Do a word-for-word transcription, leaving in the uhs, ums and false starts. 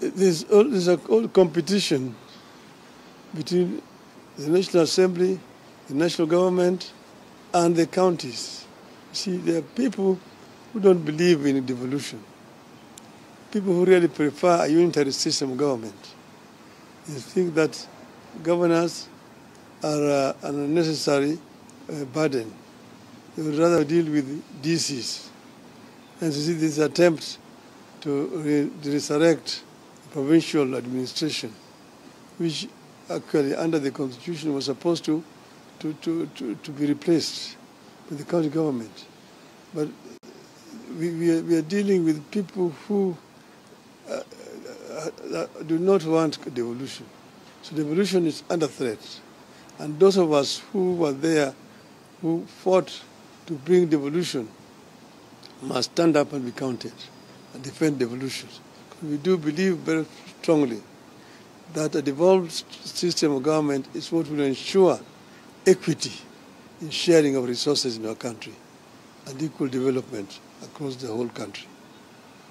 There's, there's a old competition between the National Assembly, the national government, and the counties. See, there are people who don't believe in devolution. People who really prefer a unitary system of government. They think that governors are uh, an unnecessary uh, burden. They would rather deal with D Cs. And you see this attempt to re resurrect provincial administration, which actually under the constitution was supposed to, to, to, to, to be replaced with the county government. But we, we, are, we are dealing with people who uh, uh, uh, do not want devolution. So devolution is under threat. And those of us who were there, who fought to bring devolution, must stand up and be counted and defend devolution. We do believe very strongly that a devolved system of government is what will ensure equity in sharing of resources in our country and equal development across the whole country.